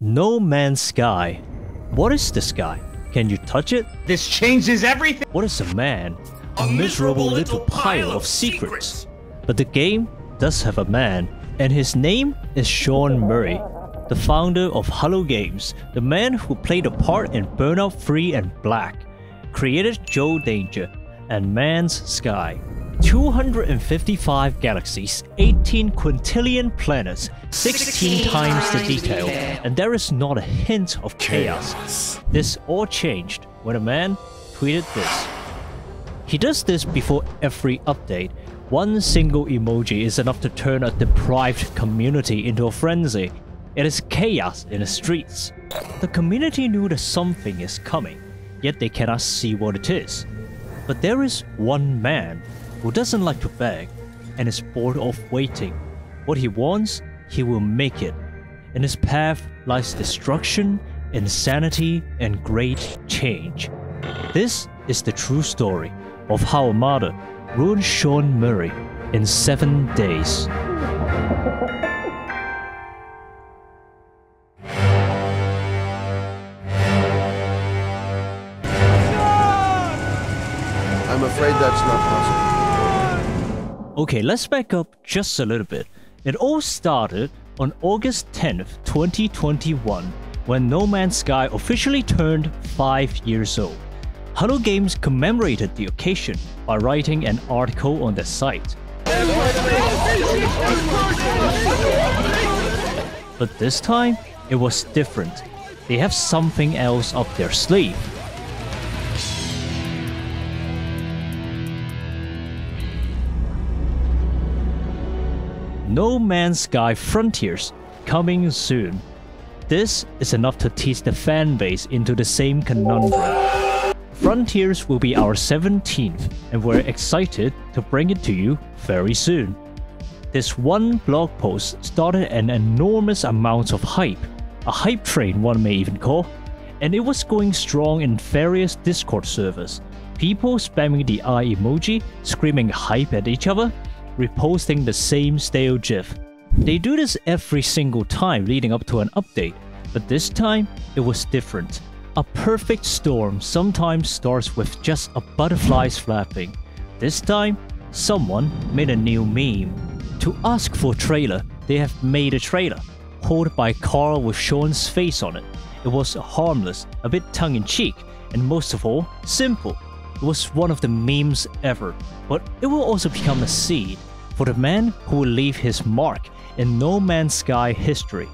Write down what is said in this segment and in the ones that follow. No Man's Sky. What is this guy? Can you touch it? This changes everything! What is a man? A miserable little pile of secrets. But the game does have a man, and his name is Sean Murray, the founder of Hello Games, the man who played a part in Burnout 3 and Black, created Joe Danger, and Man's Sky. 255 galaxies, 18 quintillion planets, 16 times the detail, and there is not a hint of chaos. This all changed when a man tweeted this. He does this before every update. One single emoji is enough to turn a deprived community into a frenzy. It is chaos in the streets. The community knew that something is coming, yet they cannot see what it is. But there is one man who doesn't like to beg and is bored of waiting. What he wants, he will make it. In his path lies destruction, insanity, and great change. This is the true story of how a martyr ruined Sean Murray in 7 days. I'm afraid that's not possible. Okay, let's back up just a little bit. It all started on August 10th, 2021, when No Man's Sky officially turned 5 years old. Hello Games commemorated the occasion by writing an article on their site. But this time, it was different. They have something else up their sleeve. No Man's Sky Frontiers, coming soon. This is enough to tease the fanbase into the same conundrum. Frontiers will be our 17th, and we're excited to bring it to you very soon. This one blog post started an enormous amount of hype, a hype train one may even call, and it was going strong in various Discord servers, people spamming the eye emoji, screaming hype at each other, reposting the same stale gif. They do this every single time leading up to an update, but this time it was different. A perfect storm sometimes starts with just a butterfly's flapping. This time, someone made a new meme. To ask for a trailer, they have made a trailer, called by Carl with Sean's face on it. It was harmless, a bit tongue-in-cheek, and most of all, simple. It was one of the memes ever, but it will also become a seed for the man who will leave his mark in No Man's Sky history.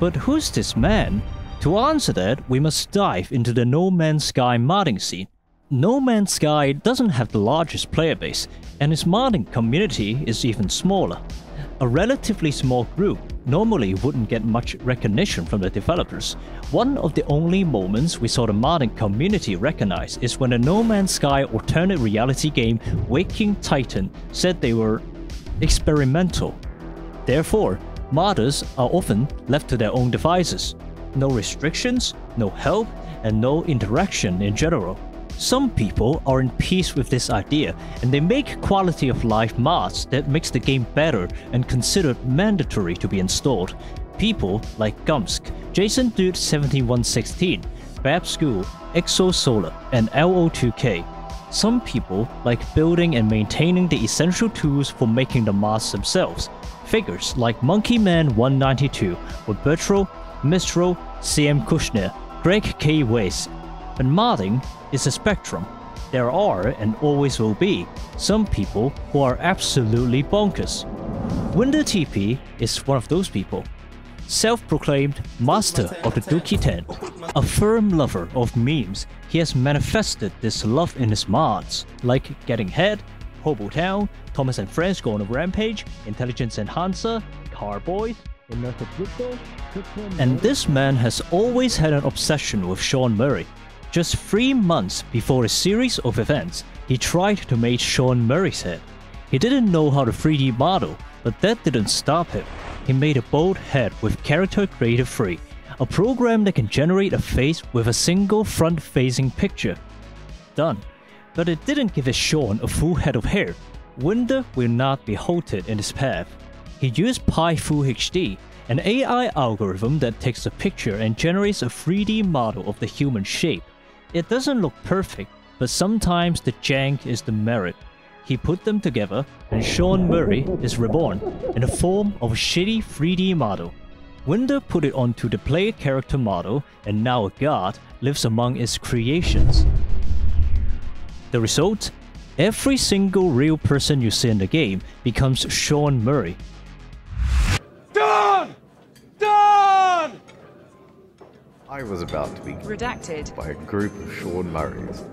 But who's this man? To answer that, we must dive into the No Man's Sky modding scene. No Man's Sky doesn't have the largest player base, and its modding community is even smaller. A relatively small group normally wouldn't get much recognition from the developers. One of the only moments we saw the modding community recognized is when the No Man's Sky alternate reality game Waking Titan said they were experimental. Therefore, modders are often left to their own devices. No restrictions, no help, and no interaction in general. Some people are in peace with this idea, and they make quality of life mods that makes the game better and considered mandatory to be installed. People like Gumsk, JasonDude7116, Bab School, ExoSolar, and LO2K. Some people like building and maintaining the essential tools for making the mods themselves. Figures like Monkey Man 192, Roberto, Mistral, CM Kushner, Greg K. Weiss. But modding is a spectrum. There are, and always will be, some people who are absolutely bonkers. WinderTP is one of those people. Self-proclaimed master of the Dookie Tent, a firm lover of memes, he has manifested this love in his mods, like Getting Head, Hobo Town, Thomas and Friends Go on a Rampage, Intelligence Enhancer, Carboys, and this man has always had an obsession with Sean Murray. Just 3 months before a series of events, he tried to make Sean Murray's head. He didn't know how to 3D model, but that didn't stop him. He made a bold head with Character Creator 3, a program that can generate a face with a single front-facing picture. Done. But it didn't give Sean a full head of hair. Winder will not be halted in his path. He used PyFuHD, an AI algorithm that takes a picture and generates a 3D model of the human shape. It doesn't look perfect, but sometimes the jank is the merit. He put them together, and Sean Murray is reborn in the form of a shitty 3D model. Winder put it onto the player character model, and now a god lives among its creations. The result? Every single real person you see in the game becomes Sean Murray. Done! Done! I was about to be redacted by a group of Sean Murrays.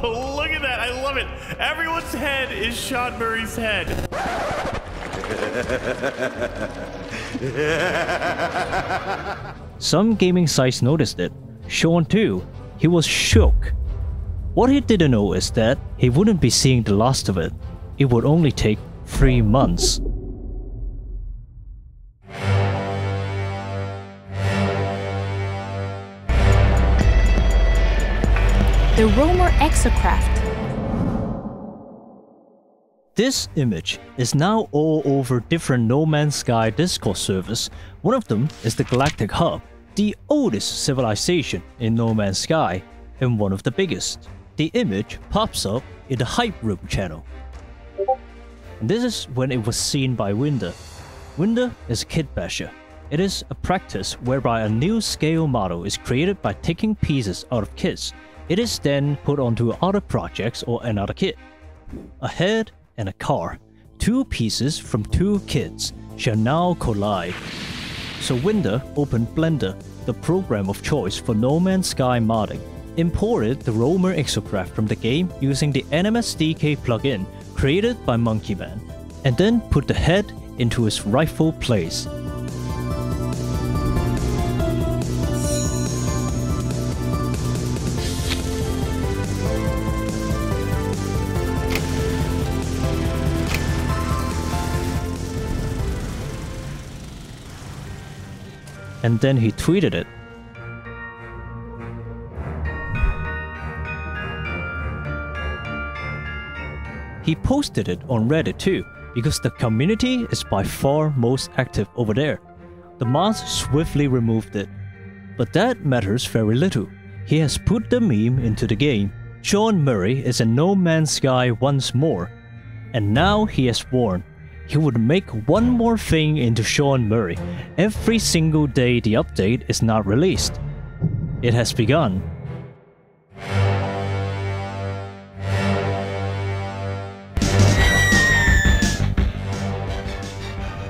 Oh, look at that! I love it! Everyone's head is Sean Murray's head. Some gaming sites noticed it. Sean too. He was shook. What he didn't know is that he wouldn't be seeing the last of it. It would only take 3 months. The Roamer Exocraft. This image is now all over different No Man's Sky Discord servers. One of them is the Galactic Hub, the oldest civilization in No Man's Sky, and one of the biggest. The image pops up in the Hype Room channel. And this is when it was seen by Winder. Winder is a kit basher. It is a practice whereby a new scale model is created by taking pieces out of kits. It is then put onto other projects or another kit. A head and a car, two pieces from two kits, shall now collide. So Winder opened Blender, the program of choice for No Man's Sky modding, imported the Roamer Exocraft from the game using the NMSDK plugin created by Monkey Man, and then put the head into its rightful place. And then he tweeted it. He posted it on Reddit too, because the community is by far most active over there. The mods swiftly removed it. But that matters very little. He has put the meme into the game. Sean Murray is in No Man's Sky once more. And now he has sworn he would make one more thing into Sean Murray every single day the update is not released. It has begun.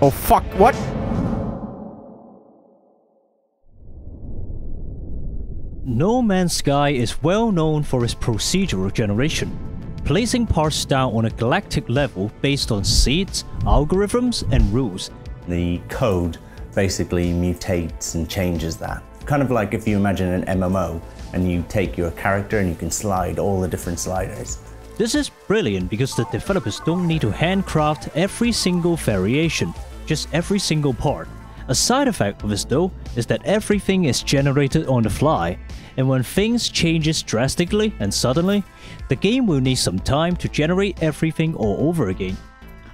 Oh fuck, what? No Man's Sky is well known for its procedural generation, placing parts down on a galactic level based on seeds, algorithms, and rules. The code basically mutates and changes that. Kind of like if you imagine an MMO and you take your character and you can slide all the different sliders. This is brilliant because the developers don't need to handcraft every single variation, just every single part. A side effect of this though is that everything is generated on the fly, and when things changes drastically and suddenly, the game will need some time to generate everything all over again.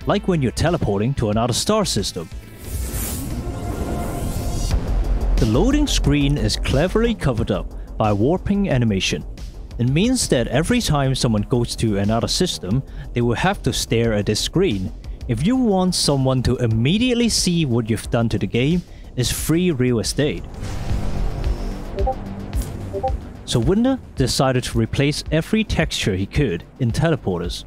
Like when you're teleporting to another star system. The loading screen is cleverly covered up by warping animation. It means that every time someone goes to another system, they will have to stare at this screen. If you want someone to immediately see what you've done to the game, it's free real estate. So Winder decided to replace every texture he could in teleporters.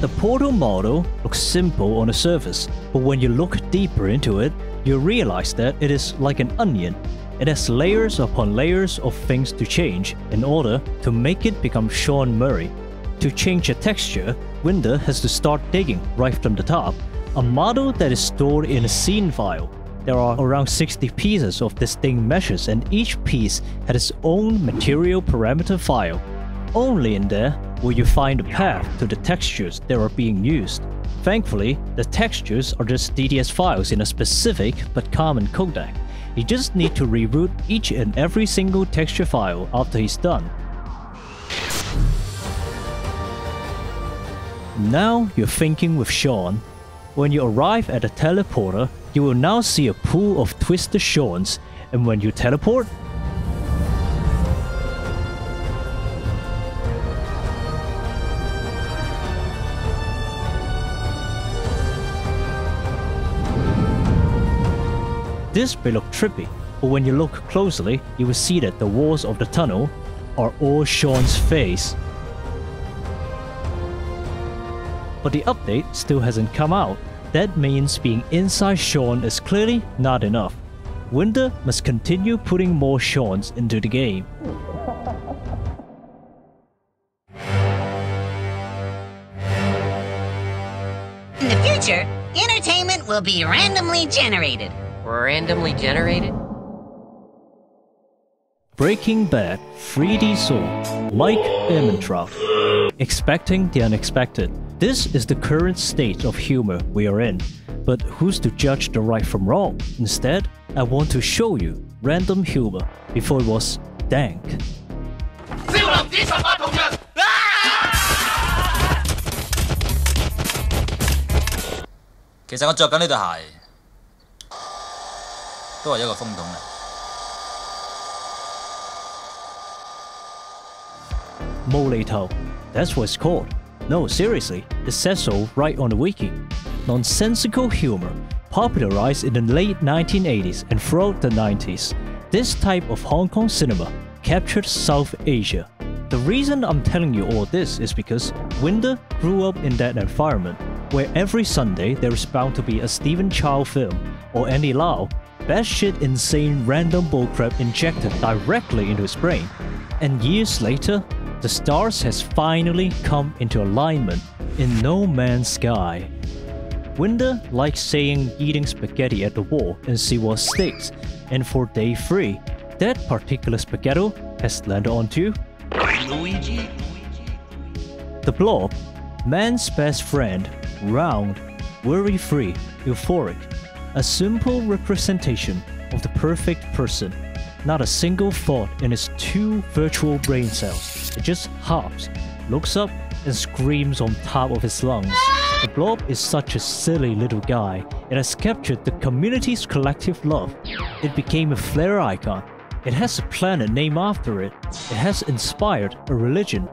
The portal model looks simple on the surface, but when you look deeper into it, you realize that it is like an onion. It has layers upon layers of things to change in order to make it become Sean Murray. To change a texture, Winder has to start digging right from the top, a model that is stored in a scene file. There are around 60 pieces of distinct meshes, and each piece had its own material parameter file. Only in there will you find a path to the textures that are being used. Thankfully, the textures are just DDS files in a specific but common codec. You just need to reroute each and every single texture file after he's done. Now you're thinking with Sean. When you arrive at a teleporter, you will now see a pool of twisted shorns, and when you teleport, this may look trippy, but when you look closely, you will see that the walls of the tunnel are all Sean's face. But the update still hasn't come out. That means being inside Sean is clearly not enough. Winder must continue putting more Seans into the game. In the future, entertainment will be randomly generated. Randomly generated? Breaking Bad 3D Soul, Mike Ehrmantraut. Expecting the unexpected. This is the current state of humor we are in. But who's to judge the right from wrong? Instead, I want to show you random humor before it was dank. Moleto. That's what it's called. No, seriously, it says so right on the wiki. Nonsensical humor, popularized in the late 1980s and throughout the 90s. This type of Hong Kong cinema captured South Asia. The reason I'm telling you all this is because Winder grew up in that environment, where every Sunday there is bound to be a Stephen Chow film or Andy Lau, batshit insane random bullcrap injected directly into his brain. And years later, the stars has finally come into alignment in No Man's Sky. Winder likes saying eating spaghetti at the wall and see what sticks, and for day 3, that particular spaghetto has landed onto Luigi. The Blob, man's best friend, round, worry-free, euphoric, a simple representation of the perfect person. Not a single thought in its 2 virtual brain cells. It just hops, looks up, and screams on top of its lungs. The Blob is such a silly little guy. It has captured the community's collective love. It became a flare icon. It has a planet named after it. It has inspired a religion.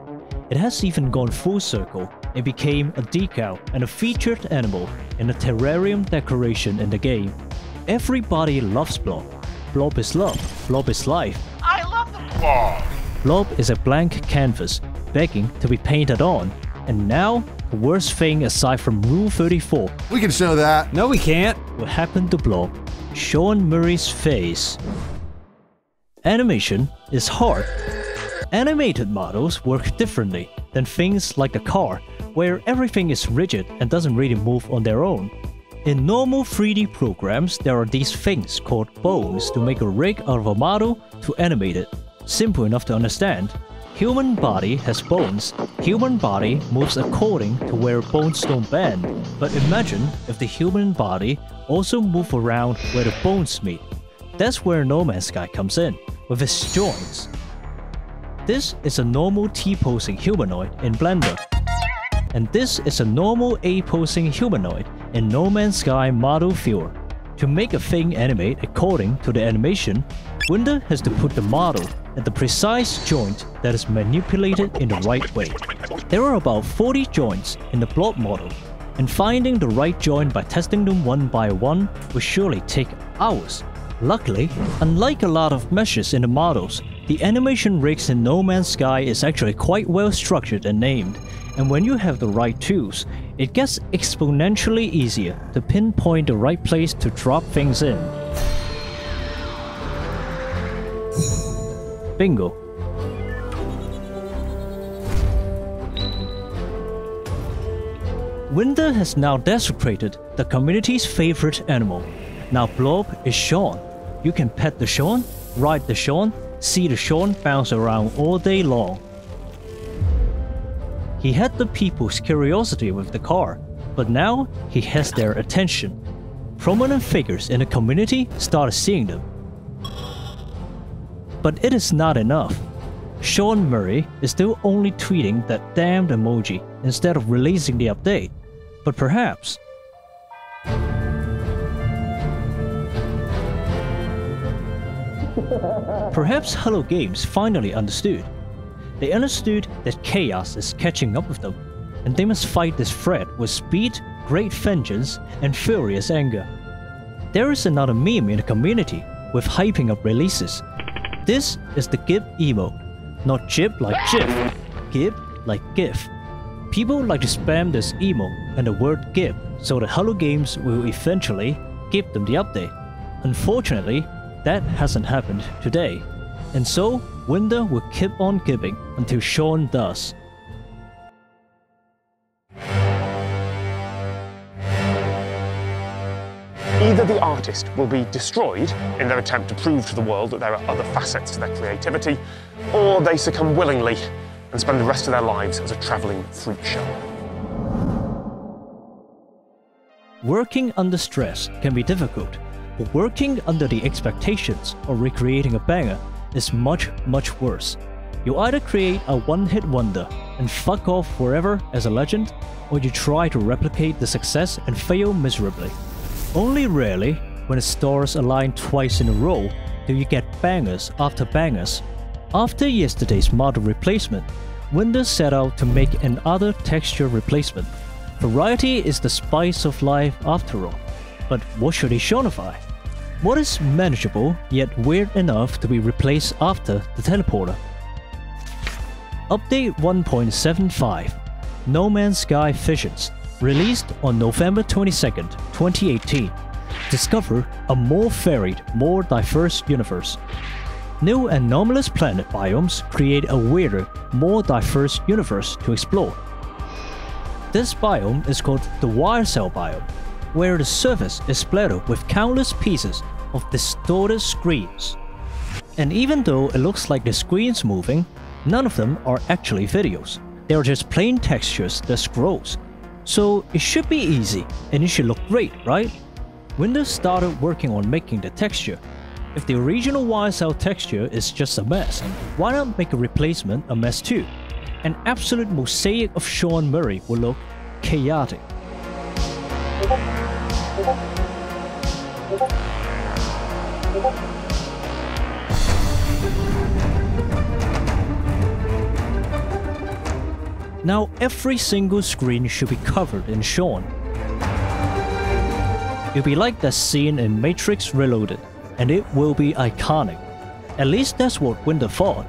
It has even gone full circle. It became a decal and a featured animal in a terrarium decoration in the game. Everybody loves Blob. Blob is love. Blob is life. I love the Blob! Blob is a blank canvas, begging to be painted on. And now, the worst thing aside from Rule 34. We can show that. No, we can't. What happened to Blob? Sean Murray's face. Animation is hard. Animated models work differently than things like a car, where everything is rigid and doesn't really move on their own. In normal 3D programs, there are these things called bones to make a rig out of a model to animate it. Simple enough to understand. Human body has bones. Human body moves according to where bones don't bend. But imagine if the human body also moved around where the bones meet. That's where No Man's Sky comes in, with its joints. This is a normal T-posing humanoid in Blender. And this is a normal A-posing humanoid in No Man's Sky Model Viewer. To make a thing animate according to the animation, Winder has to put the model at the precise joint that is manipulated in the right way. There are about 40 joints in the Blob model, and finding the right joint by testing them one by one will surely take hours. Luckily, unlike a lot of meshes in the models, the animation rigs in No Man's Sky is actually quite well structured and named. And when you have the right tools, it gets exponentially easier to pinpoint the right place to drop things in. Bingo. Winder has now desecrated the community's favorite animal. Now Blob is Sean. You can pet the Sean, ride the Sean, see the Sean bounce around all day long. He had the people's curiosity with the car, but now he has their attention. Prominent figures in the community started seeing them. But it is not enough. Sean Murray is still only tweeting that damned emoji instead of releasing the update. But perhaps Perhaps Hello Games finally understood. They understood that chaos is catching up with them, and they must fight this threat with speed, great vengeance, and furious anger. There is another meme in the community with hyping up releases. This is the GIF emote. Not GIF like GIF, GIF like GIF. People like to spam this emote and the word GIF so that Hello Games will eventually give them the update. Unfortunately, that hasn't happened today, and so Winder will keep on giving until Sean does. Either the artist will be destroyed in their attempt to prove to the world that there are other facets to their creativity, or they succumb willingly and spend the rest of their lives as a travelling freak show. Working under stress can be difficult, but working under the expectations of recreating a banger is much worse. You either create a one-hit wonder and fuck off forever as a legend, or you try to replicate the success and fail miserably. Only rarely, when the stars align twice in a row, do you get bangers after bangers. After yesterday's model replacement, Winder set out to make another texture replacement. Variety is the spice of life after all, but what should he shonify? What is manageable yet weird enough to be replaced after the teleporter? Update 1.75 No Man's Sky Visions, released on November 22nd, 2018. Discover a more varied, more diverse universe. New anomalous planet biomes create a weirder, more diverse universe to explore. This biome is called the Wire Cell biome, where the surface is splattered with countless pieces of distorted screens. And even though it looks like the screen's moving, none of them are actually videos. They are just plain textures that scrolls. So it should be easy, and it should look great, right? Winder started working on making the texture. If the original Wire Cell texture is just a mess, why not make a replacement a mess too? An absolute mosaic of Sean Murray will look chaotic. Now every single screen should be covered in Sean. It'll be like that scene in Matrix Reloaded, and it will be iconic. At least that's what Winder thought.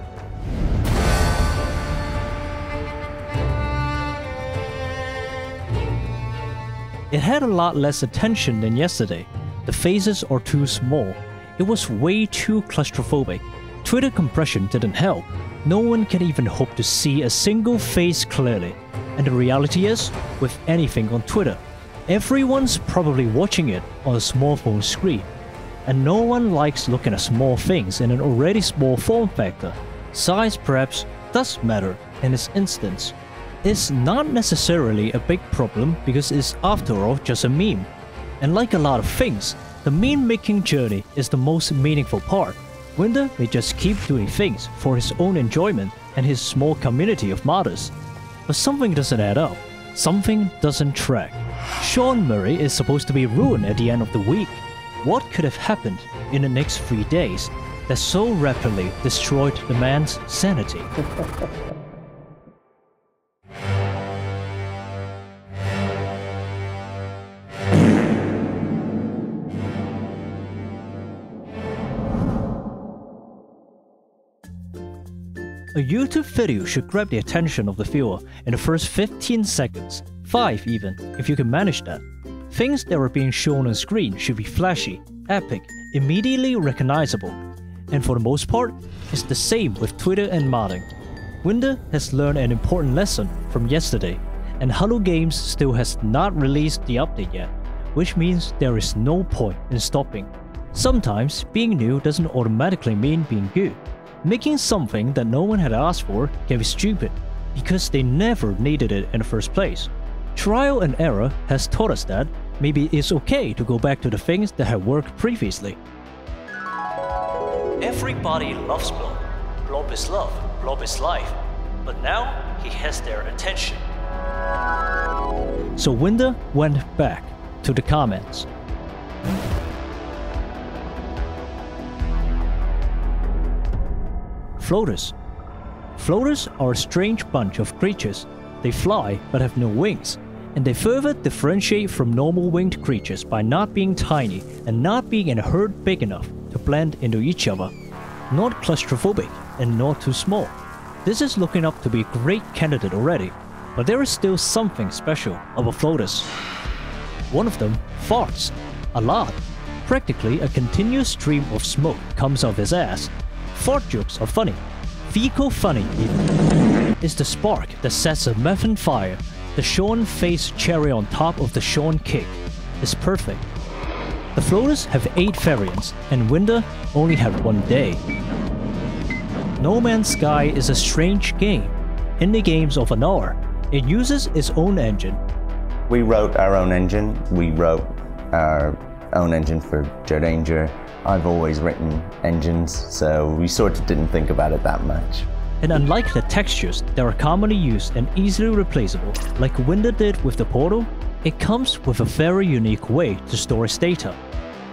It had a lot less attention than yesterday. The faces are too small. It was way too claustrophobic. Twitter compression didn't help. No one can even hope to see a single face clearly. And the reality is, with anything on Twitter, everyone's probably watching it on a small phone screen. And no one likes looking at small things in an already small form factor. Size perhaps does matter in this instance. It's not necessarily a big problem because it's after all just a meme. And like a lot of things, the meme making journey is the most meaningful part. Winder may just keep doing things for his own enjoyment and his small community of modders. But something doesn't add up. Something doesn't track. Sean Murray is supposed to be ruined at the end of the week. What could have happened in the next 3 days that so rapidly destroyed the man's sanity? A YouTube video should grab the attention of the viewer in the first 15 seconds, 5 even, if you can manage that. Things that are being shown on screen should be flashy, epic, immediately recognizable. And for the most part, it's the same with Twitter and modding. Winder has learned an important lesson from yesterday, and Hello Games still has not released the update yet, which means there is no point in stopping. Sometimes being new doesn't automatically mean being good. Making something that no one had asked for can be stupid, because they never needed it in the first place. Trial and error has taught us that maybe it's okay to go back to the things that had worked previously. Everybody loves Blob. Blob is love, Blob is life. But now he has their attention. So Winder went back to the comments. floaters. Floaters are a strange bunch of creatures. They fly but have no wings, and they further differentiate from normal winged creatures by not being tiny and not being in a herd big enough to blend into each other. Not claustrophobic and not too small. This is looking up to be a great candidate already, but there is still something special about floaters. One of them farts. A lot. Practically a continuous stream of smoke comes off his ass. Fart jokes are funny. Fecal funny even. It's the spark that sets a muffin fire. The Sean face cherry on top of the Sean cake is perfect. The floaters have 8 variants, and Winder only had one day. No Man's Sky is a strange game. Indie games of an hour, it uses its own engine. We wrote our own engine. We wrote our own engine for Joe Danger. I've always written engines, so we sort of didn't think about it that much. And unlike the textures that are commonly used and easily replaceable, like Winder did with the portal, it comes with a very unique way to store its data.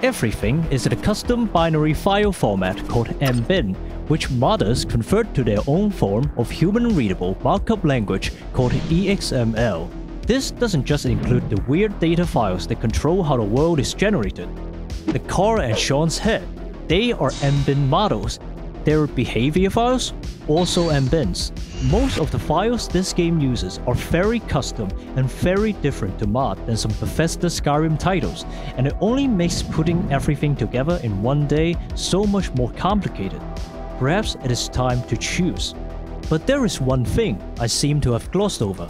Everything is in a custom binary file format called MBin, which modders convert to their own form of human-readable markup language called EXML. This doesn't just include the weird data files that control how the world is generated. The car and Sean's head, they are MBin models. Their behavior files, also MBins. Most of the files this game uses are very custom and very different to mod than some Bethesda Skyrim titles, and it only makes putting everything together in one day so much more complicated. Perhaps it is time to choose. But there is one thing I seem to have glossed over.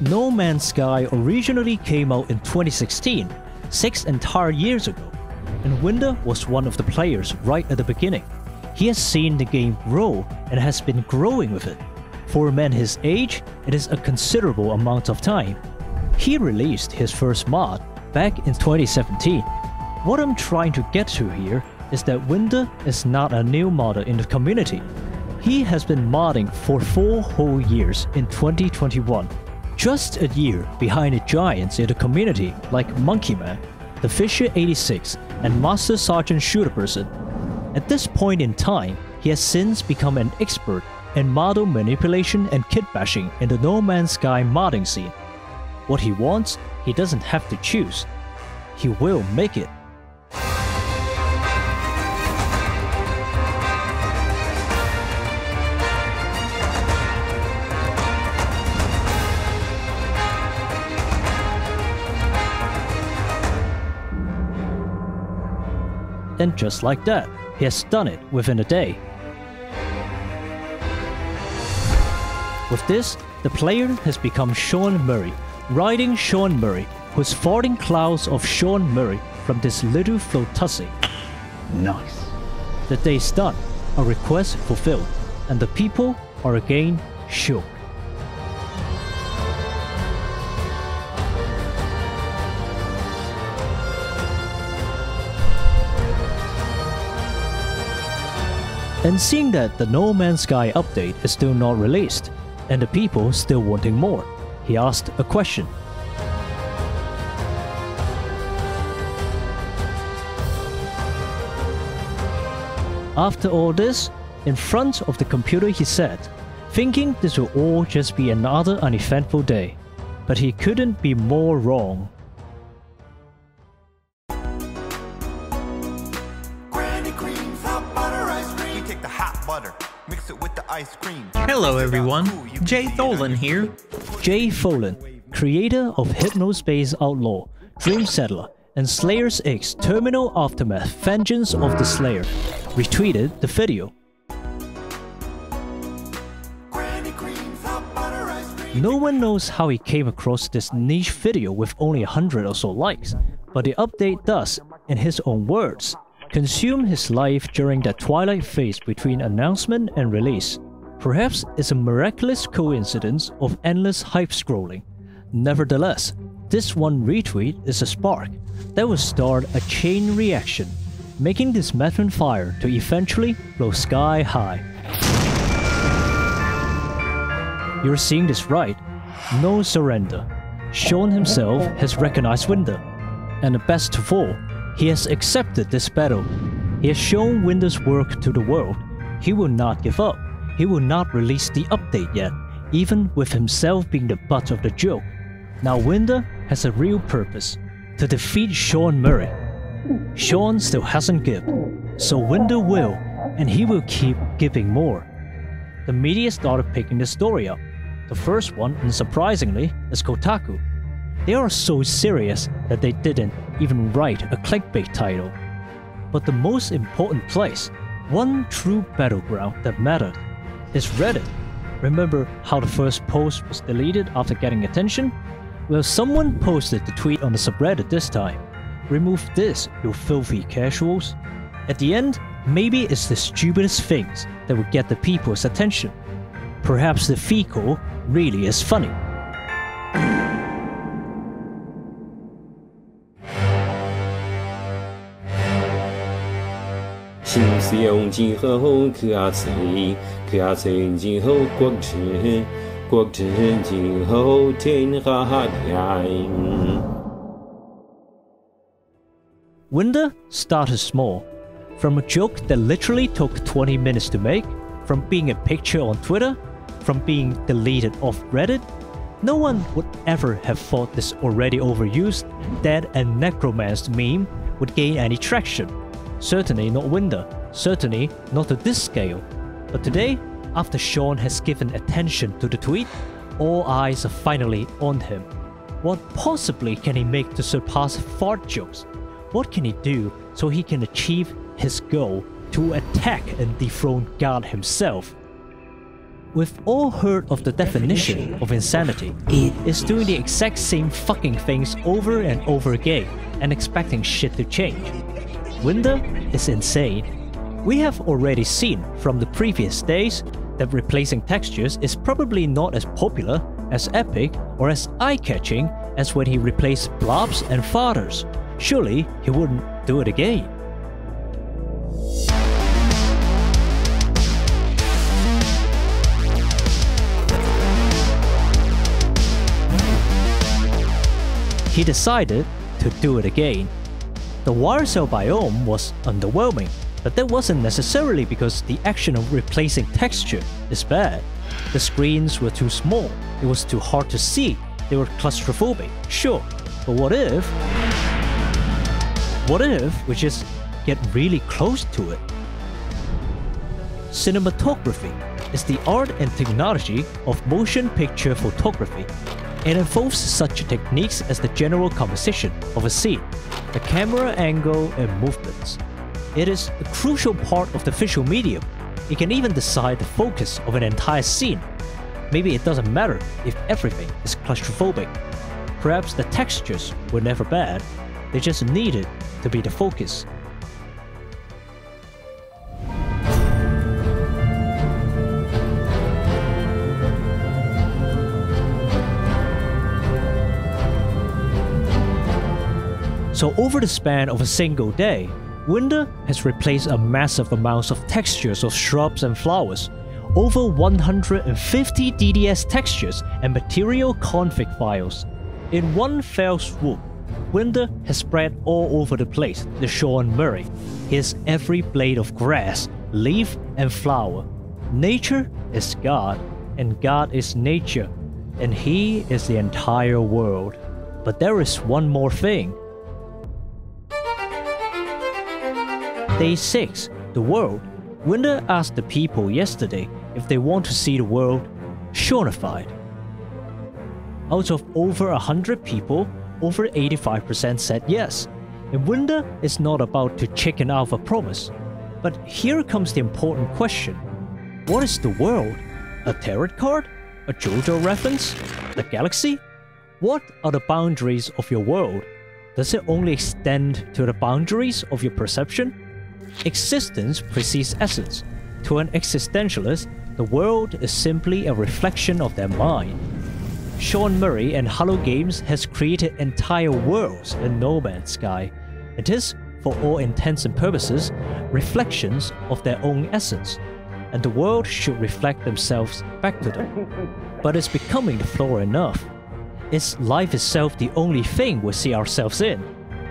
No Man's Sky originally came out in 2016, 6 entire years ago. And Winder was one of the players right at the beginning. He has seen the game grow and has been growing with it. For a man his age, it is a considerable amount of time. He released his first mod back in 2017. What I'm trying to get to here is that Winder is not a new modder in the community. He has been modding for 4 whole years in 2021, just a year behind the giants in the community like Monkey Man, the Fisher 86, and Master Sergeant Shooterperson. At this point in time, he has since become an expert in model manipulation and kit bashing in the No Man's Sky modding scene. What he wants, he doesn't have to choose. He will make it. And just like that, he has done it within a day. With this, the player has become Sean Murray, riding Sean Murray, who's farting clouds of Sean Murray from this little flotussie. Nice. The day's done, a request fulfilled, and the people are again shook. And seeing that the No Man's Sky update is still not released, and the people still wanting more, he asked a question. After all this, in front of the computer he sat, thinking this will all just be another uneventful day. But he couldn't be more wrong. Hello everyone, Jay Tholen here. Jay Tholen, creator of Hypnospace Outlaw, Dream Settler, and Slayer's X Terminal Aftermath Vengeance of the Slayer, retweeted the video. No one knows how he came across this niche video with only 100 or so likes, but the update does, in his own words, consume his life during that twilight phase between announcement and release. Perhaps it's a miraculous coincidence of endless hype scrolling. Nevertheless, this one retweet is a spark that will start a chain reaction, making this muffin fire to eventually blow sky high. You're seeing this right. No surrender. Sean himself has recognized Winder. And the best of all, He has accepted this battle. He has shown Winder's work to the world. He will not give up. He will not release the update yet, even with himself being the butt of the joke. Now Winder has a real purpose, to defeat Sean Murray. Sean still hasn't given, so Winder will, and he will keep giving more. The media started picking the story up. The first one, unsurprisingly, is Kotaku. They are so serious that they didn't even write a clickbait title. But the most important place, one true battleground that mattered, is Reddit. Remember how the first post was deleted after getting attention? Well, someone posted the tweet on the subreddit this time. Remove this, you filthy casuals. At the end, maybe it's the stupidest things that would get the people's attention. Perhaps the fecal really is funny. Winder started small, from a joke that literally took 20 minutes to make, from being a picture on Twitter, from being deleted off Reddit. No one would ever have thought this already overused, dead and necromanced meme would gain any traction. Certainly not Winder, certainly not to this scale. But today, after Sean has given attention to the tweet, all eyes are finally on him. What possibly can he make to surpass fart jokes? What can he do so he can achieve his goal to attack and dethrone God himself? We've all heard of the definition of insanity. It's doing the exact same fucking things over and over again and expecting shit to change. Winder is insane. We have already seen from the previous days that replacing textures is probably not as popular, as epic, or as eye-catching as when he replaced blobs and fathers. Surely he wouldn't do it again. He decided to do it again. The Wire Cell biome was underwhelming, but that wasn't necessarily because the action of replacing texture is bad. The screens were too small, it was too hard to see, they were claustrophobic, sure. But what if we just get really close to it? Cinematography is the art and technology of motion picture photography. It involves such techniques as the general composition of a scene, the camera angle and movements. It is a crucial part of the visual medium. It can even decide the focus of an entire scene. Maybe it doesn't matter if everything is claustrophobic. Perhaps the textures were never bad, they just needed to be the focus. So over the span of a single day, Winder has replaced a massive amount of textures of shrubs and flowers, over 150 DDS textures and material config files. In one fell swoop, Winder has spread all over the place the Sean Murray. He has every blade of grass, leaf and flower. Nature is God, and God is nature, and he is the entire world. But there is one more thing. Day 6, the world. Winder asked the people yesterday if they want to see the world Seanified. Out of over 100 people, over 85% said yes. And Winder is not about to chicken out a promise. But here comes the important question. What is the world? A tarot card? A JoJo reference? The galaxy? What are the boundaries of your world? Does it only extend to the boundaries of your perception? Existence precedes essence. To an existentialist, the world is simply a reflection of their mind. Sean Murray and Hello Games has created entire worlds in No Man's Sky. It is, for all intents and purposes, reflections of their own essence, and the world should reflect themselves back to them. But it's becoming the flaw enough. Is life itself the only thing we see ourselves in?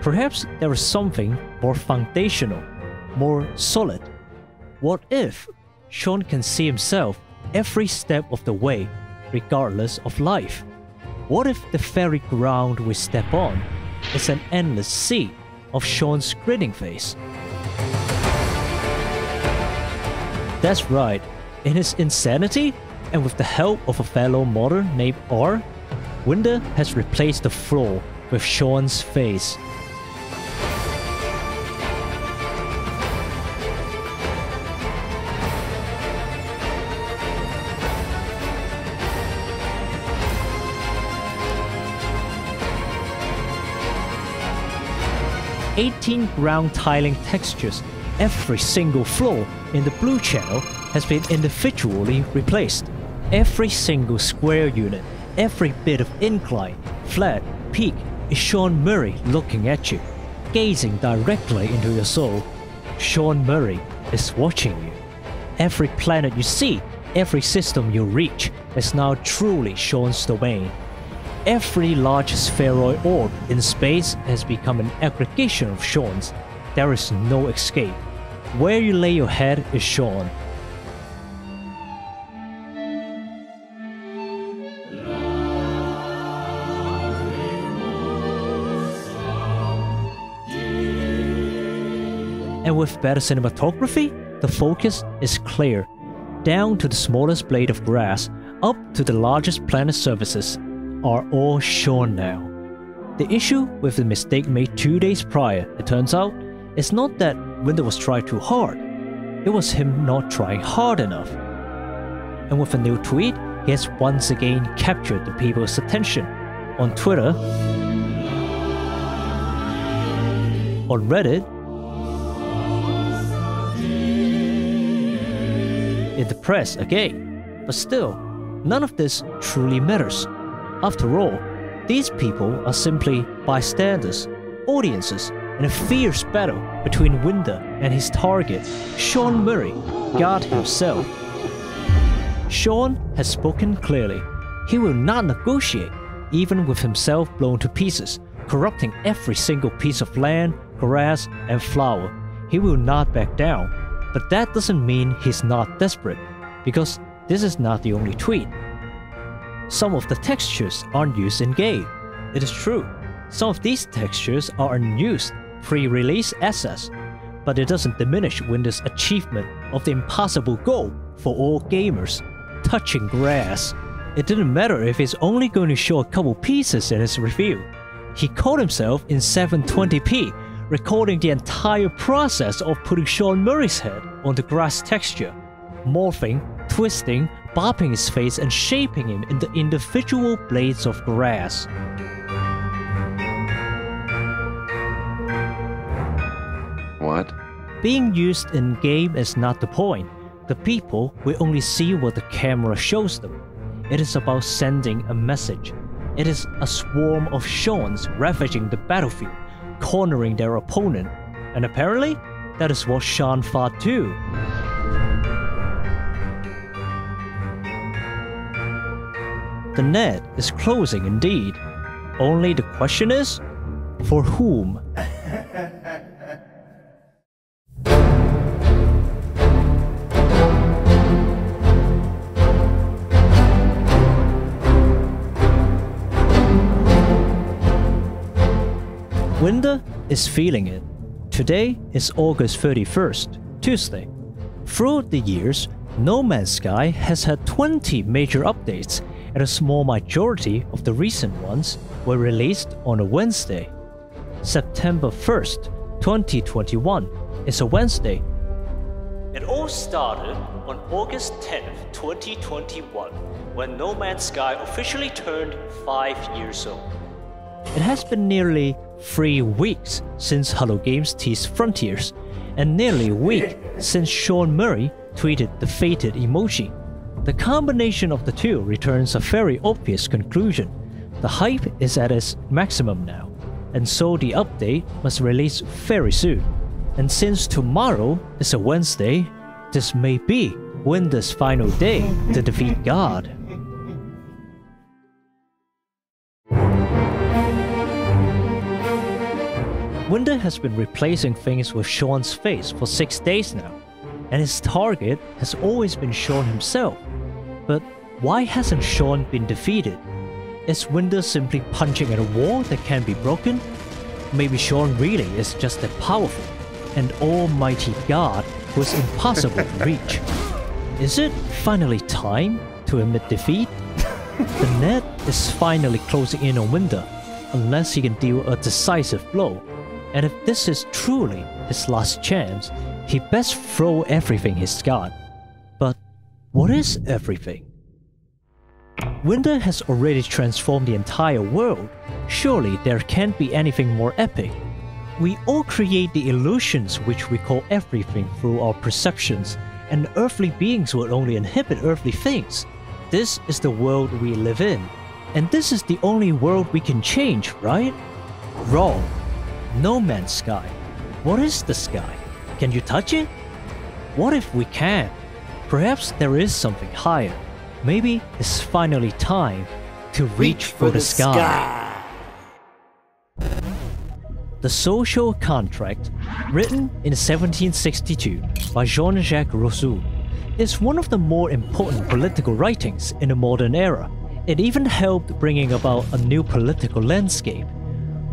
Perhaps there is something more foundational, more solid. What if Sean can see himself every step of the way, regardless of life? What if the very ground we step on is an endless sea of Sean's grinning face? That's right, in his insanity, and with the help of a fellow modder named R, Winder has replaced the floor with Sean's face. . 18 ground tiling textures, every single floor in the blue channel has been individually replaced. Every single square unit, every bit of incline, flat, peak is Sean Murray looking at you, gazing directly into your soul. Sean Murray is watching you. Every planet you see, every system you reach is now truly Sean's domain. Every large spheroid orb in space has become an aggregation of Sean's. There is no escape. Where you lay your head is Sean. And with better cinematography, the focus is clear. Down to the smallest blade of grass, up to the largest planet surfaces, are all shown now. The issue with the mistake made 2 days prior, it turns out, is not that Winder was trying too hard, it was him not trying hard enough. And with a new tweet, he has once again captured the people's attention. On Twitter, on Reddit, in the press again. But still, none of this truly matters. After all, these people are simply bystanders, audiences, in a fierce battle between Winder and his target, Sean Murray, God himself. Sean has spoken clearly. He will not negotiate, even with himself blown to pieces, corrupting every single piece of land, grass, and flower. He will not back down. But that doesn't mean he's not desperate, because this is not the only tweet. Some of the textures aren't used in game. It is true, some of these textures are unused pre-release assets, but it doesn't diminish Winder's achievement of the impossible goal for all gamers, touching grass. It didn't matter if he's only going to show a couple pieces in his review. He caught himself in 720p, recording the entire process of putting Sean Murray's head on the grass texture, morphing, twisting, bopping his face and shaping him into individual blades of grass. What? Being used in game is not the point. The people will only see what the camera shows them. It is about sending a message. It is a swarm of Seans ravaging the battlefield, cornering their opponent. And apparently, that is what Sean fought too. The net is closing indeed. Only the question is, for whom? Winder is feeling it. Today is August 31st, Tuesday. Throughout the years, No Man's Sky has had 20 major updates, and a small majority of the recent ones were released on a Wednesday. September 1st, 2021 is a Wednesday. It all started on August 10th, 2021, when No Man's Sky officially turned 5 years old. It has been nearly 3 weeks since Hello Games teased Frontiers, and nearly a week since Sean Murray tweeted the fated emoji. The combination of the two returns a very obvious conclusion. The hype is at its maximum now, and so the update must release very soon. And since tomorrow is a Wednesday, this may be Winder's final day to defeat God. Winder has been replacing things with Sean's face for 6 days now, and his target has always been Sean himself. But why hasn't Sean been defeated? Is Winder simply punching at a wall that can't be broken? Maybe Sean really is just that powerful, an almighty god who is impossible to reach. Is it finally time to admit defeat? The net is finally closing in on Winder, unless he can deal a decisive blow. And if this is truly his last chance, he best throw everything he's got. But what is everything? Winder has already transformed the entire world. Surely there can't be anything more epic. We all create the illusions which we call everything through our perceptions, and earthly beings would only inhabit earthly things. This is the world we live in. And this is the only world we can change, right? Wrong. No Man's Sky. What is the sky? Can you touch it? What if we can? Perhaps there is something higher. Maybe it's finally time to reach for the sky. The Social Contract, written in 1762 by Jean-Jacques Rousseau, is one of the more important political writings in the modern era. It even helped bringing about a new political landscape.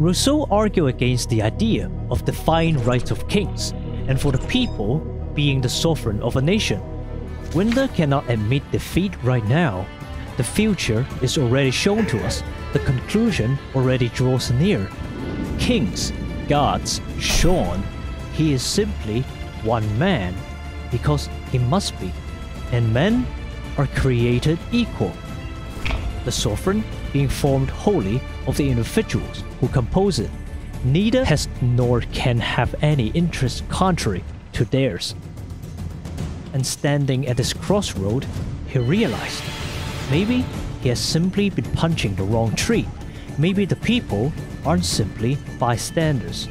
Rousseau argued against the idea of the fine rights of kings, and for the people being the sovereign of a nation. Winder cannot admit defeat right now. The future is already shown to us, the conclusion already draws near. Kings, gods, Sean, he is simply one man, because he must be, and men are created equal. The sovereign being formed wholly of the individuals who compose it. Neither has nor can have any interest contrary to theirs. And standing at this crossroad, he realized, maybe he has simply been punching the wrong tree. Maybe the people aren't simply bystanders.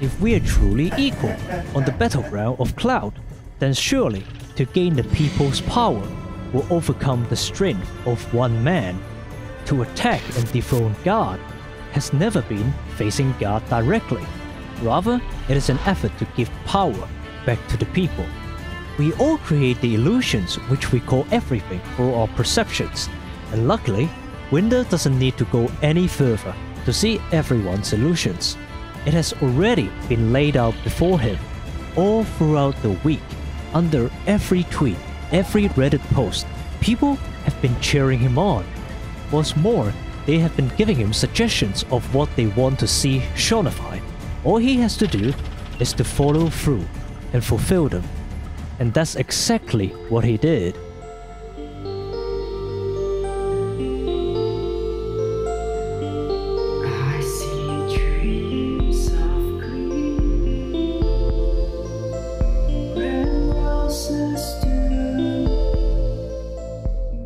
If we are truly equal on the battleground of Cloud, then surely to gain the people's power will overcome the strength of one man. To attack and dethrone God has never been facing God directly. Rather, it is an effort to give power back to the people. We all create the illusions which we call everything for our perceptions, and luckily, Winder doesn't need to go any further to see everyone's illusions. It has already been laid out before him, all throughout the week, under every tweet, every Reddit post. People have been cheering him on. What's more, they have been giving him suggestions of what they want to see Seanify. All he has to do is to follow through and fulfill them. And that's exactly what he did.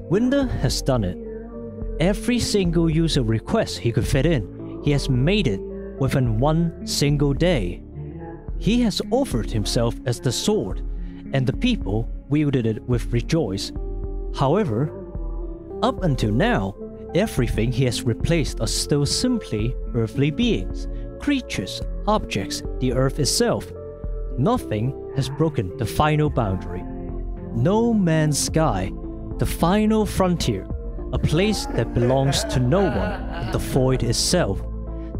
Winder has done it. Every single user request he could fit in, he has made it within one single day. He has offered himself as the sword, and the people wielded it with rejoice. However, up until now, everything he has replaced are still simply earthly beings, creatures, objects, the earth itself. Nothing has broken the final boundary. No Man's Sky, the final frontier. A place that belongs to no one, the void itself.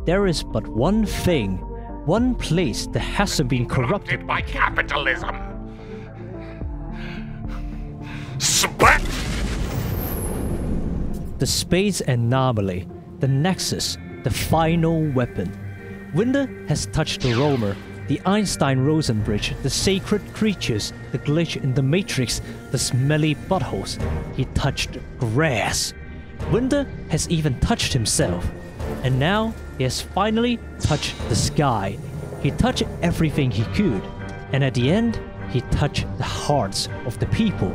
There is but one thing, one place that hasn't been corrupted by capitalism. Split! The space anomaly, the nexus, the final weapon. Winder has touched the Roamer, the Einstein-Rosen bridge, the sacred creatures, the glitch in the Matrix, the smelly buttholes. He touched grass. Winder has even touched himself. And now he has finally touched the sky. He touched everything he could. And at the end, he touched the hearts of the people.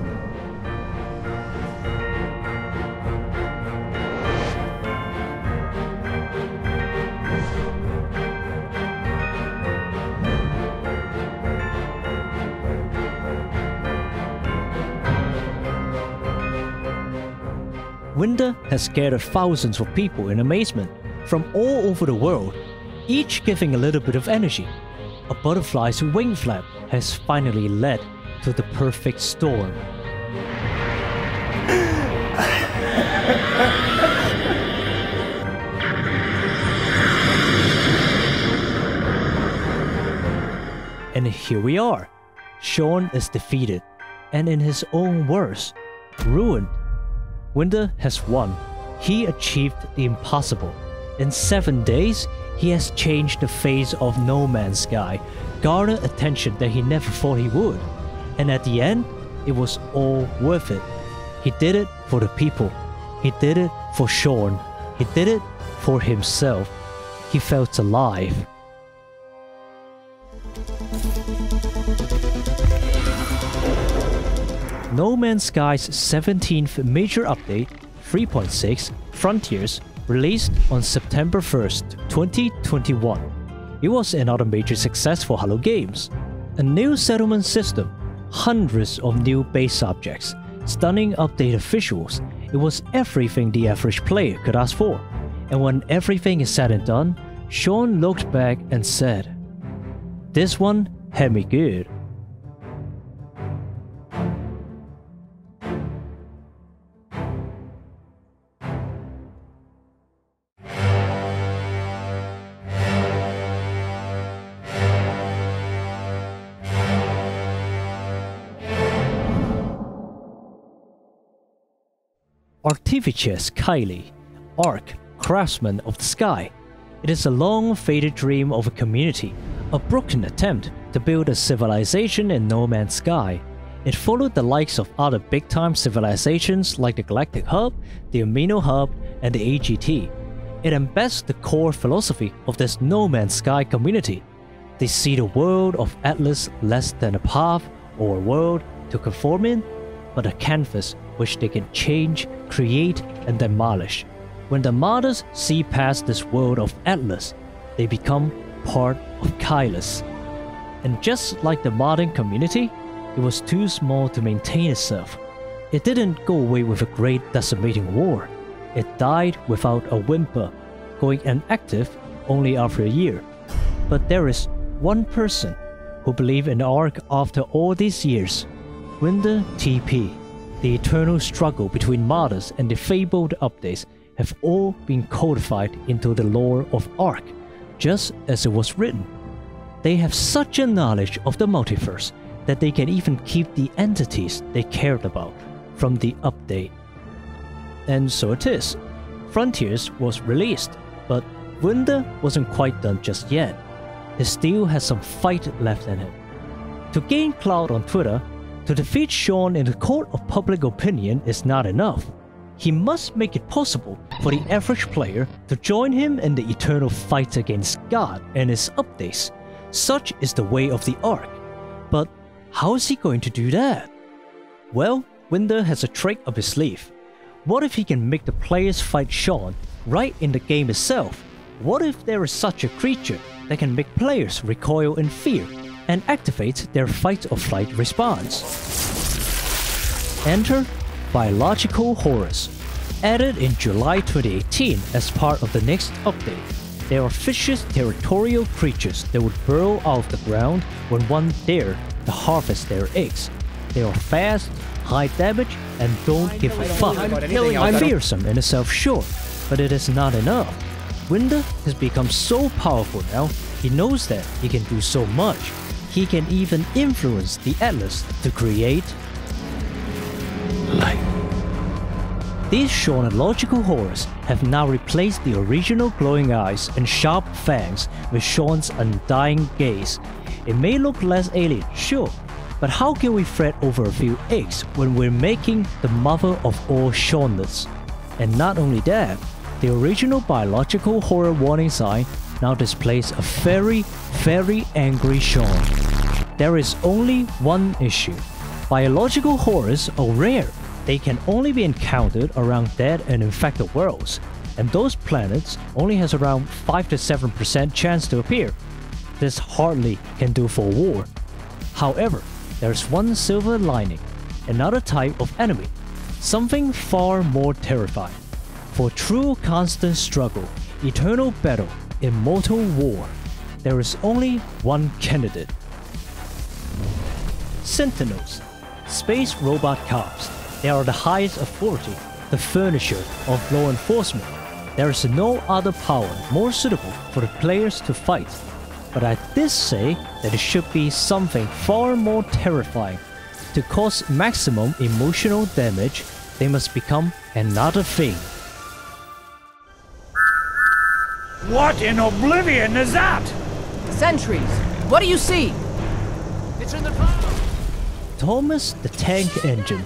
Winder has gathered thousands of people in amazement from all over the world. each giving a little bit of energy. A butterfly's wing flap has finally led to the perfect storm. And here we are. Sean is defeated, and in his own words, ruined. Winder has won. He achieved the impossible. In 7 days, he has changed the face of No Man's Sky, garnered attention that he never thought he would. And at the end, it was all worth it. He did it for the people. He did it for Sean. He did it for himself. He felt alive. No Man's Sky's 17th major update, 3.6 Frontiers, released on September 1st, 2021. It was another major success for Hello Games. A new settlement system, hundreds of new base objects, stunning updated visuals. It was everything the average player could ask for. And when everything is said and done, Sean looked back and said, "This one had me good." Artificius Kylie, Ark, Craftsman of the Sky. It is a long-faded dream of a community, a broken attempt to build a civilization in No Man's Sky. It followed the likes of other big-time civilizations like the Galactic Hub, the Amino Hub, and the AGT. It embeds the core philosophy of this No Man's Sky community. They see the world of Atlas less than a path or a world to conform in, but a canvas which they can change, create, and demolish. When the martyrs see past this world of Atlas, they become part of Kylas. And just like the modern community, it was too small to maintain itself. It didn't go away with a great decimating war. It died without a whimper, going inactive only after a year. But there is one person who believed in Ark after all these years: WinderTP. The eternal struggle between martyrs and the fabled updates have all been codified into the lore of Ark, just as it was written. They have such a knowledge of the multiverse that they can even keep the entities they cared about from the update. And so it is. Frontiers was released, but Winder wasn't quite done just yet. He still has some fight left in him. To gain clout on Twitter, to defeat Sean in the court of public opinion is not enough. He must make it possible for the average player to join him in the eternal fight against God and his updates. Such is the way of the Ark. But how is he going to do that? Well, Winder has a trick up his sleeve. What if he can make the players fight Sean right in the game itself? What if there is such a creature that can make players recoil in fear and activate their fight or flight response? Enter Biological Horrors. Added in July 2018 as part of the next update, they are vicious territorial creatures that would burrow out of the ground when one dare to harvest their eggs. They are fast, high damage, and don't give a fuck. I'm fearsome in itself, sure, but it is not enough. Winder has become so powerful now, he knows that he can do so much. He can even influence the Atlas to create life. These Seanological horrors have now replaced the original glowing eyes and sharp fangs with Sean's undying gaze. It may look less alien, sure, but how can we fret over a few eggs when we're making the mother of all Seanlets? And not only that, the original Biological Horror warning sign now displays a very, very angry Sean. There is only one issue. Biological horrors are rare. They can only be encountered around dead and infected worlds, and those planets only has around 5 to 7% chance to appear. This hardly can do for war. However, there is one silver lining, another type of enemy, something far more terrifying. For true constant struggle, eternal battle, Immortal War. There is only one candidate. Sentinels, space robot cops. They are the highest authority, the furnisher of law enforcement. There is no other power more suitable for the players to fight. But I did say that it should be something far more terrifying. To cause maximum emotional damage, they must become another thing. What in oblivion is that? Sentries! What do you see? It's in the tunnel! Thomas the Tank Engine.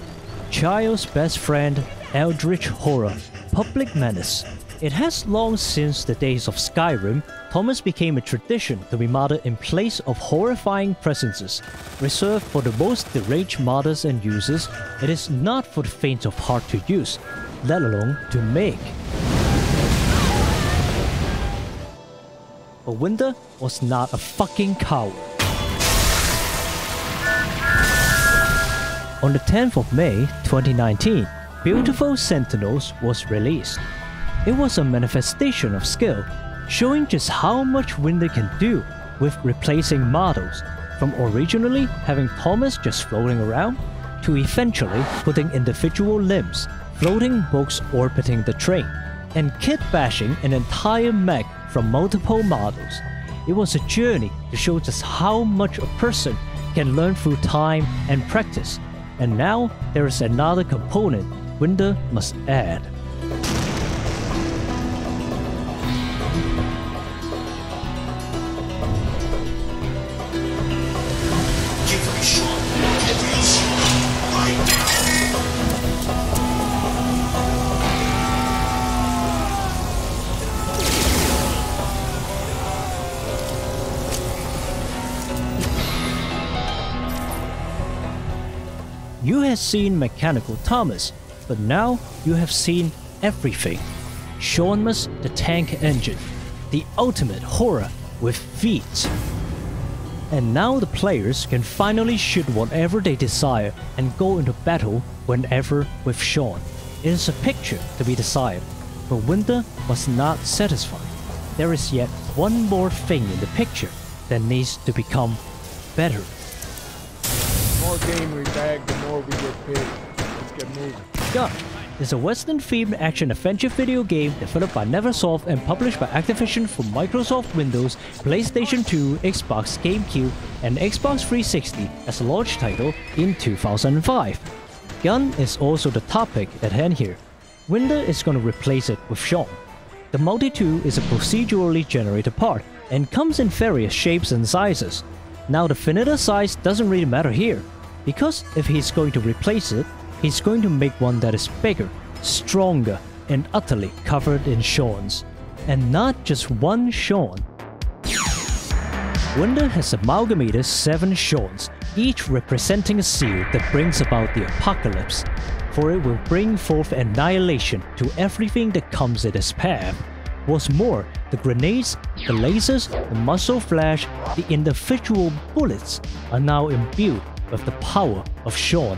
Child's best friend, eldritch horror, public menace. It has long since the days of Skyrim, Thomas became a tradition to be modded in place of horrifying presences. Reserved for the most deranged modders and users, it is not for the faint of heart to use, let alone to make. But Winder was not a fucking coward. On the 10th of May 2019, Beautiful Sentinels was released. It was a manifestation of skill, showing just how much Winder can do with replacing models, from originally having Thomas just floating around, to eventually putting individual limbs, floating books orbiting the train, and kit bashing an entire mech from multiple models. It was a journey to show just how much a person can learn through time and practice, and now there is another component Winder must add. You have seen Mechanical Thomas, but now you have seen everything. Seanmus the Tank Engine, the ultimate horror with feet. And now the players can finally shoot whatever they desire and go into battle whenever with Sean. It is a picture to be desired, but Winder was not satisfied. There is yet one more thing in the picture that needs to become better. The more game we bag, the more we get paid. Let's get moving. Gun is a Western-themed action-adventure video game developed by Neversoft and published by Activision for Microsoft Windows, PlayStation 2, Xbox, GameCube, and Xbox 360 as a launch title in 2005. Gun is also the topic at hand here. Winder is going to replace it with Sean. The Multi-2 is a procedurally generated part and comes in various shapes and sizes. Now the finita size doesn't really matter here, because if he's going to replace it, he's going to make one that is bigger, stronger, and utterly covered in Seans. And not just one Sean. Winder has amalgamated 7 Seans, each representing a seal that brings about the apocalypse, for it will bring forth annihilation to everything that comes in its path. What's more, the grenades, the lasers, the muzzle flash, the individual bullets are now imbued with the power of Sean.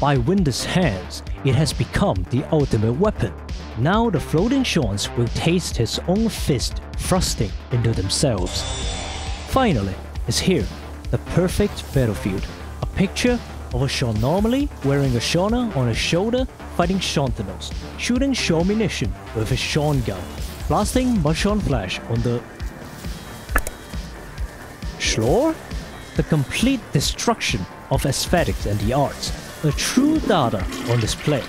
By Winder's hands, it has become the ultimate weapon. Now the floating Seans will taste his own fist thrusting into themselves. Finally, it's here, the perfect battlefield. A picture of a Sean normally wearing a Shauna on his shoulder fighting Shantanos, shooting Sean munition with his Sean gun. Blasting mushroom flash on the floor? The complete destruction of aesthetics and the arts. A true data on display.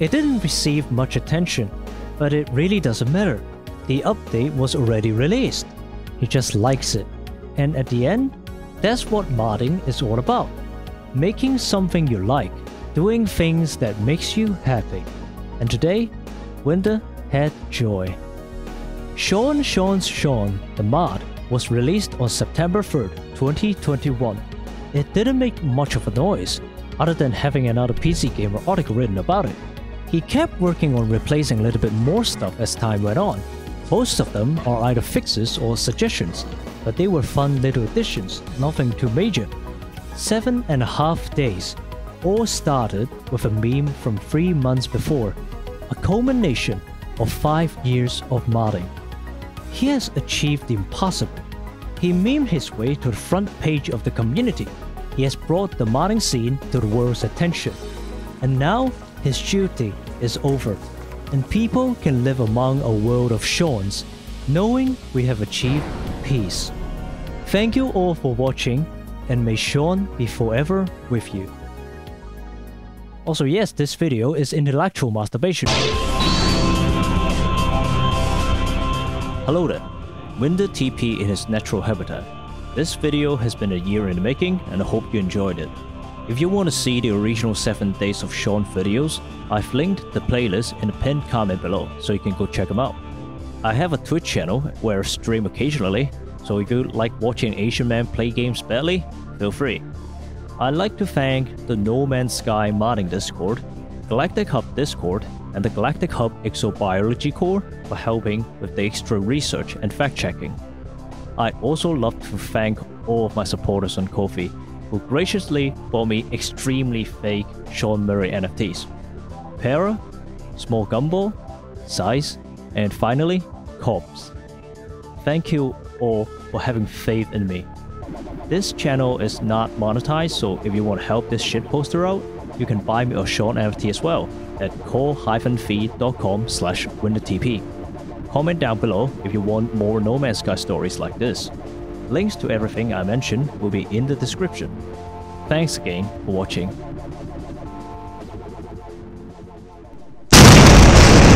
It didn't receive much attention, but it really doesn't matter. The update was already released. He just likes it. And at the end, that's what modding is all about. Making something you like. Doing things that makes you happy. And today, Winder had joy. Sean, the mod, was released on September 3rd, 2021. It didn't make much of a noise, other than having another PC Gamer article written about it. He kept working on replacing a little bit more stuff as time went on. Most of them are either fixes or suggestions, but they were fun little additions, nothing too major. 7.5 days. All started with a meme from 3 months before. a culmination of 5 years of modding. He has achieved the impossible. He memed his way to the front page of the community. He has brought the modding scene to the world's attention. And now, his duty is over, and people can live among a world of Seans, knowing we have achieved peace. Thank you all for watching, and may Sean be forever with you. Also, yes, this video is intellectual masturbation. Hello there. WinderTP in his natural habitat. This video has been a year in the making, and I hope you enjoyed it. If you want to see the original 7 Days of Sean videos, I've linked the playlist in the pinned comment below, so you can go check them out. I have a Twitch channel where I stream occasionally, so if you like watching Asian man play games badly, feel free. I'd like to thank the No Man's Sky modding Discord, Galactic Hub Discord, and the Galactic Hub Exobiology Core for helping with the extra research and fact-checking. I'd also love to thank all of my supporters on Ko-fi, who graciously bought me extremely fake Sean Murray NFTs. Para, Small Gumball, Size, and finally, Corpse. Thank you all for having faith in me. This channel is not monetized, so if you want to help this shitposter out, you can buy me a Sean NFT as well at ko-fi.com/WinderTP. Comment down below if you want more No Man's Sky stories like this. Links to everything I mentioned will be in the description. Thanks again for watching.